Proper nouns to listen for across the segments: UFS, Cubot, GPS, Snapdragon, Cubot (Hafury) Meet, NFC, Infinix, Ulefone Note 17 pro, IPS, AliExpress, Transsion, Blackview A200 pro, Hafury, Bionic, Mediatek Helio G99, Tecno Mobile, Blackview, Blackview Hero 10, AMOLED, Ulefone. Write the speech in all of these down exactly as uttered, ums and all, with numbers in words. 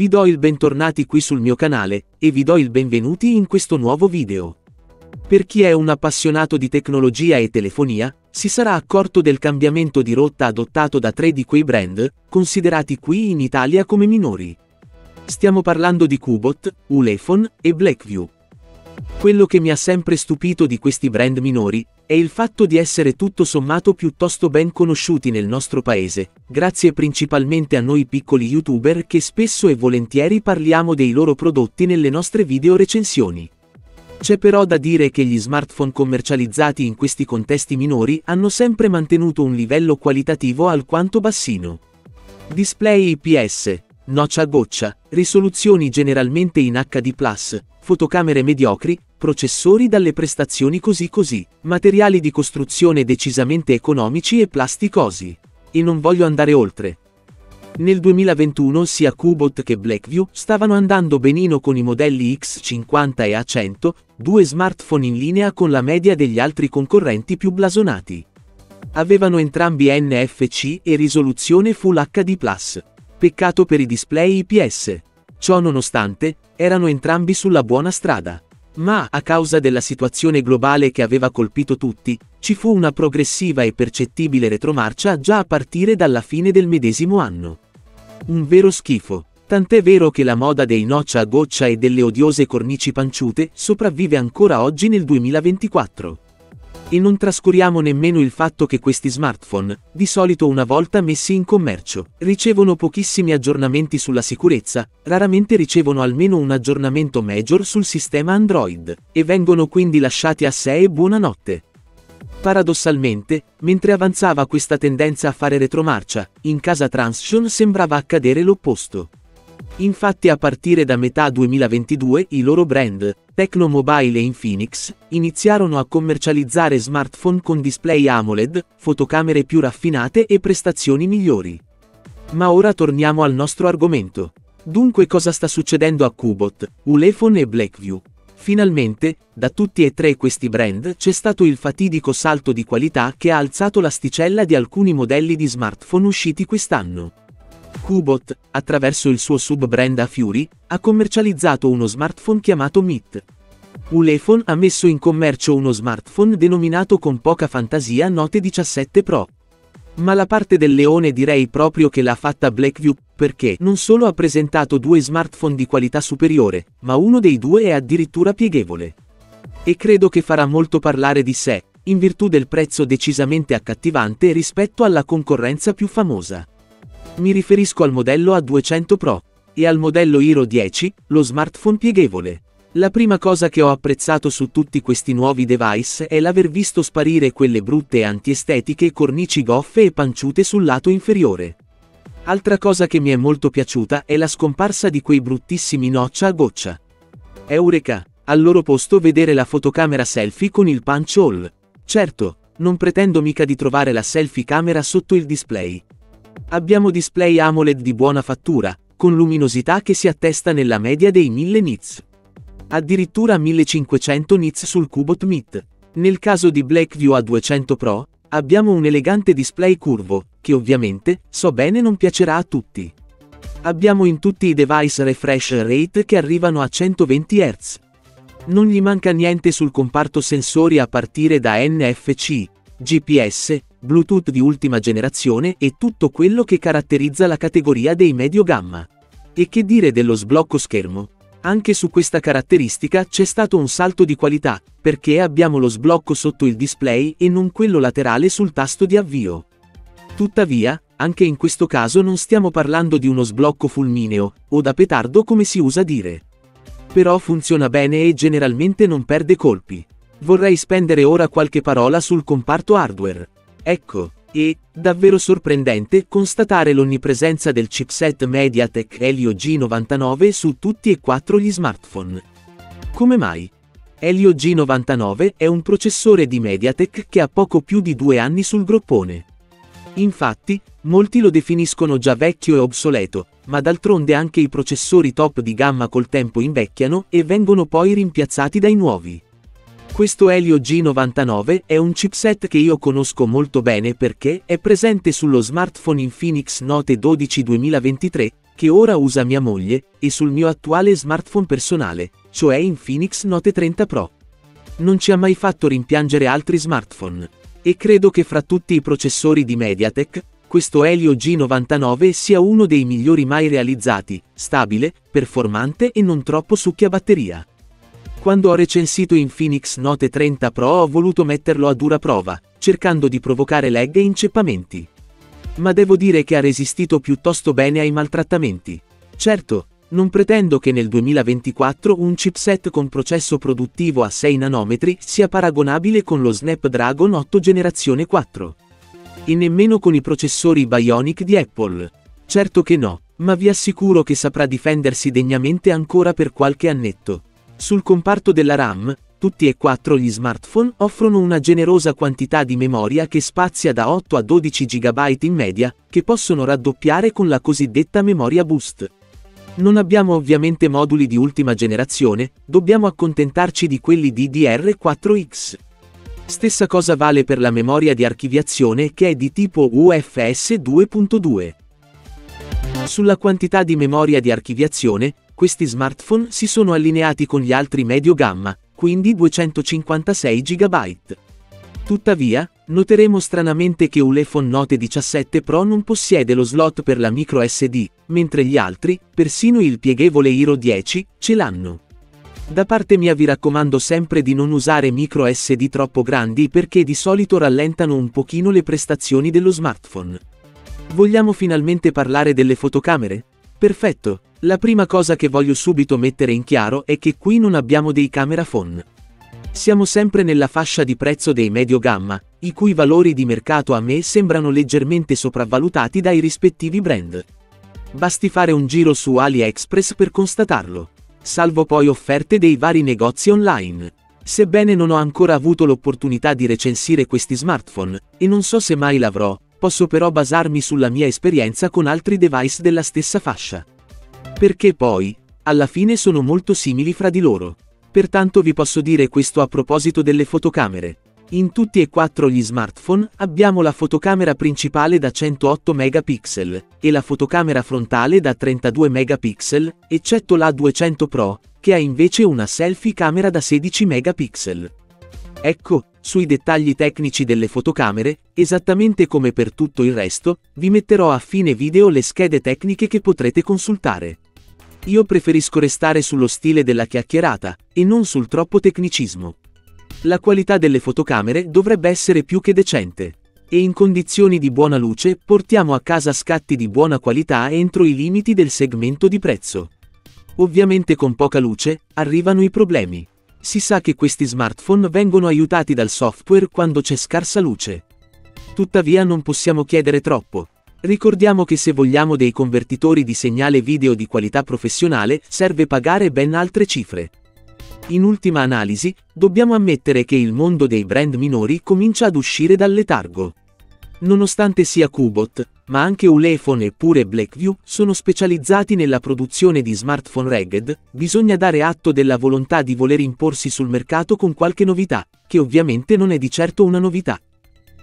Vi do il bentornati qui sul mio canale, e vi do il benvenuti in questo nuovo video. Per chi è un appassionato di tecnologia e telefonia, si sarà accorto del cambiamento di rotta adottato da tre di quei brand, considerati qui in Italia come minori. Stiamo parlando di Cubot, Ulefone e Blackview. Quello che mi ha sempre stupito di questi brand minori, è il fatto di essere tutto sommato piuttosto ben conosciuti nel nostro paese, grazie principalmente a noi piccoli youtuber che spesso e volentieri parliamo dei loro prodotti nelle nostre video recensioni. C'è però da dire che gli smartphone commercializzati in questi contesti minori hanno sempre mantenuto un livello qualitativo alquanto bassino. Display I P S, notch a goccia, risoluzioni generalmente in H D plus, fotocamere mediocri, processori dalle prestazioni così così, materiali di costruzione decisamente economici e plasticosi. E non voglio andare oltre. Nel duemilaventuno sia Cubot che Blackview stavano andando benino con i modelli X cinquanta e A cento, due smartphone in linea con la media degli altri concorrenti più blasonati. Avevano entrambi N F C e risoluzione Full H D plus. Peccato per i display I P S. Ciò nonostante, erano entrambi sulla buona strada. Ma, a causa della situazione globale che aveva colpito tutti, ci fu una progressiva e percettibile retromarcia già a partire dalla fine del medesimo anno. Un vero schifo, tant'è vero che la moda dei notch a goccia e delle odiose cornici panciute sopravvive ancora oggi nel duemilaventiquattro. E non trascuriamo nemmeno il fatto che questi smartphone, di solito una volta messi in commercio, ricevono pochissimi aggiornamenti sulla sicurezza, raramente ricevono almeno un aggiornamento major sul sistema Android, e vengono quindi lasciati a sé e buonanotte. Paradossalmente, mentre avanzava questa tendenza a fare retromarcia, in casa Transsion sembrava accadere l'opposto. Infatti a partire da metà duemilaventidue i loro brand, Tecno Mobile e Infinix, iniziarono a commercializzare smartphone con display AMOLED, fotocamere più raffinate e prestazioni migliori. Ma ora torniamo al nostro argomento. Dunque cosa sta succedendo a Cubot, Ulefone e Blackview? Finalmente, da tutti e tre questi brand c'è stato il fatidico salto di qualità che ha alzato l'asticella di alcuni modelli di smartphone usciti quest'anno. Cubot, attraverso il suo sub-brand Hafury, ha commercializzato uno smartphone chiamato Meet. Ulefone ha messo in commercio uno smartphone denominato con poca fantasia Note diciassette pro. Ma la parte del leone direi proprio che l'ha fatta Blackview, perché non solo ha presentato due smartphone di qualità superiore, ma uno dei due è addirittura pieghevole. E credo che farà molto parlare di sé, in virtù del prezzo decisamente accattivante rispetto alla concorrenza più famosa. Mi riferisco al modello A duecento pro, e al modello Hero dieci, lo smartphone pieghevole. La prima cosa che ho apprezzato su tutti questi nuovi device è l'aver visto sparire quelle brutte e antiestetiche cornici goffe e panciute sul lato inferiore. Altra cosa che mi è molto piaciuta è la scomparsa di quei bruttissimi notch a goccia. Eureka! Al loro posto vedere la fotocamera selfie con il punch hole. Certo, non pretendo mica di trovare la selfie camera sotto il display. Abbiamo display AMOLED di buona fattura, con luminosità che si attesta nella media dei mille nits. Addirittura millecinquecento nits sul Cubot Meet. Nel caso di Blackview A duecento pro, abbiamo un elegante display curvo, che ovviamente, so bene non piacerà a tutti. Abbiamo in tutti i device refresh rate che arrivano a centoventi hertz. Non gli manca niente sul comparto sensori a partire da N F C, G P S, Bluetooth di ultima generazione e tutto quello che caratterizza la categoria dei medio gamma. E che dire dello sblocco schermo? Anche su questa caratteristica c'è stato un salto di qualità, perché abbiamo lo sblocco sotto il display e non quello laterale sul tasto di avvio. Tuttavia, anche in questo caso non stiamo parlando di uno sblocco fulmineo, o da petardo come si usa dire. Però funziona bene e generalmente non perde colpi. Vorrei spendere ora qualche parola sul comparto hardware. Ecco, è davvero sorprendente constatare l'onnipresenza del chipset Mediatek Helio G novantanove su tutti e quattro gli smartphone. Come mai? Helio G novantanove è un processore di Mediatek che ha poco più di due anni sul groppone. Infatti, molti lo definiscono già vecchio e obsoleto, ma d'altronde anche i processori top di gamma col tempo invecchiano e vengono poi rimpiazzati dai nuovi. Questo Helio G novantanove è un chipset che io conosco molto bene perché è presente sullo smartphone Infinix Note dodici duemilaventitré, che ora usa mia moglie, e sul mio attuale smartphone personale, cioè Infinix Note trenta pro. Non ci ha mai fatto rimpiangere altri smartphone. E credo che fra tutti i processori di Mediatek, questo Helio G novantanove sia uno dei migliori mai realizzati, stabile, performante e non troppo succhia batteria. Quando ho recensito Infinix Note trenta pro ho voluto metterlo a dura prova, cercando di provocare lag e inceppamenti. Ma devo dire che ha resistito piuttosto bene ai maltrattamenti. Certo, non pretendo che nel duemilaventiquattro un chipset con processo produttivo a sei nanometri sia paragonabile con lo Snapdragon otto generazione quattro. E nemmeno con i processori Bionic di Apple. Certo che no, ma vi assicuro che saprà difendersi degnamente ancora per qualche annetto. Sul comparto della RAM, tutti e quattro gli smartphone offrono una generosa quantità di memoria che spazia da otto a dodici giga in media, che possono raddoppiare con la cosiddetta memoria boost. Non abbiamo ovviamente moduli di ultima generazione, dobbiamo accontentarci di quelli D D R quattro X. Stessa cosa vale per la memoria di archiviazione che è di tipo U F S due punto due. Sulla quantità di memoria di archiviazione, questi smartphone si sono allineati con gli altri medio gamma, quindi duecentocinquantasei giga. Tuttavia, noteremo stranamente che Ulefone Note diciassette pro non possiede lo slot per la microSD, mentre gli altri, persino il pieghevole Hero dieci, ce l'hanno. Da parte mia vi raccomando sempre di non usare microSD troppo grandi perché di solito rallentano un pochino le prestazioni dello smartphone. Vogliamo finalmente parlare delle fotocamere? Perfetto! La prima cosa che voglio subito mettere in chiaro è che qui non abbiamo dei camera phone. Siamo sempre nella fascia di prezzo dei medio gamma, i cui valori di mercato a me sembrano leggermente sopravvalutati dai rispettivi brand. Basti fare un giro su AliExpress per constatarlo. Salvo poi offerte dei vari negozi online. Sebbene non ho ancora avuto l'opportunità di recensire questi smartphone, e non so se mai l'avrò, posso però basarmi sulla mia esperienza con altri device della stessa fascia. Perché poi, alla fine sono molto simili fra di loro. Pertanto vi posso dire questo a proposito delle fotocamere. In tutti e quattro gli smartphone abbiamo la fotocamera principale da centootto megapixel, e la fotocamera frontale da trentadue megapixel, eccetto la A duecento pro, che ha invece una selfie camera da sedici megapixel. Ecco, sui dettagli tecnici delle fotocamere, esattamente come per tutto il resto, vi metterò a fine video le schede tecniche che potrete consultare. Io preferisco restare sullo stile della chiacchierata, e non sul troppo tecnicismo. La qualità delle fotocamere dovrebbe essere più che decente. E in condizioni di buona luce portiamo a casa scatti di buona qualità entro i limiti del segmento di prezzo. Ovviamente con poca luce, arrivano i problemi. Si sa che questi smartphone vengono aiutati dal software quando c'è scarsa luce. Tuttavia non possiamo chiedere troppo. Ricordiamo che se vogliamo dei convertitori di segnale video di qualità professionale, serve pagare ben altre cifre. In ultima analisi, dobbiamo ammettere che il mondo dei brand minori comincia ad uscire dal letargo. Nonostante sia Cubot, ma anche Ulefone e pure Blackview sono specializzati nella produzione di smartphone rugged, bisogna dare atto della volontà di voler imporsi sul mercato con qualche novità, che ovviamente non è di certo una novità.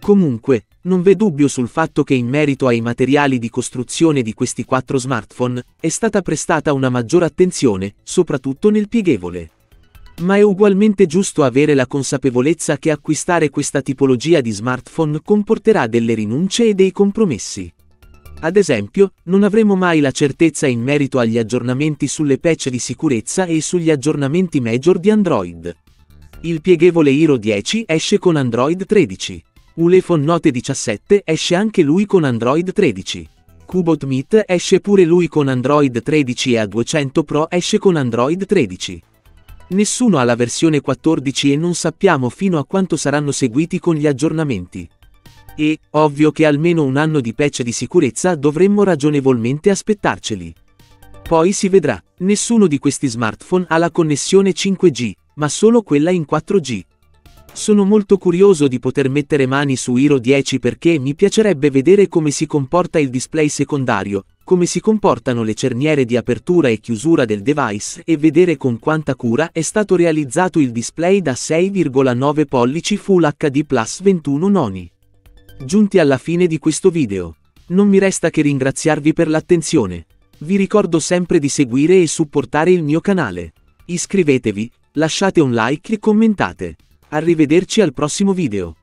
Comunque, non v'è dubbio sul fatto che in merito ai materiali di costruzione di questi quattro smartphone, è stata prestata una maggiore attenzione, soprattutto nel pieghevole. Ma è ugualmente giusto avere la consapevolezza che acquistare questa tipologia di smartphone comporterà delle rinunce e dei compromessi. Ad esempio, non avremo mai la certezza in merito agli aggiornamenti sulle patch di sicurezza e sugli aggiornamenti major di Android. Il pieghevole Hero dieci esce con Android tredici. Ulefone Note diciassette esce anche lui con Android tredici. Cubot Meet esce pure lui con Android tredici e A duecento pro esce con Android tredici. Nessuno ha la versione quattordici e non sappiamo fino a quanto saranno seguiti con gli aggiornamenti. E, ovvio che almeno un anno di patch di sicurezza dovremmo ragionevolmente aspettarceli. Poi si vedrà, nessuno di questi smartphone ha la connessione cinque G, ma solo quella in quattro G. Sono molto curioso di poter mettere mani su Hero dieci perché mi piacerebbe vedere come si comporta il display secondario, come si comportano le cerniere di apertura e chiusura del device e vedere con quanta cura è stato realizzato il display da sei virgola nove pollici Full H D plus ventuno noni. Giunti alla fine di questo video. Non mi resta che ringraziarvi per l'attenzione. Vi ricordo sempre di seguire e supportare il mio canale. Iscrivetevi, lasciate un like e commentate. Arrivederci al prossimo video.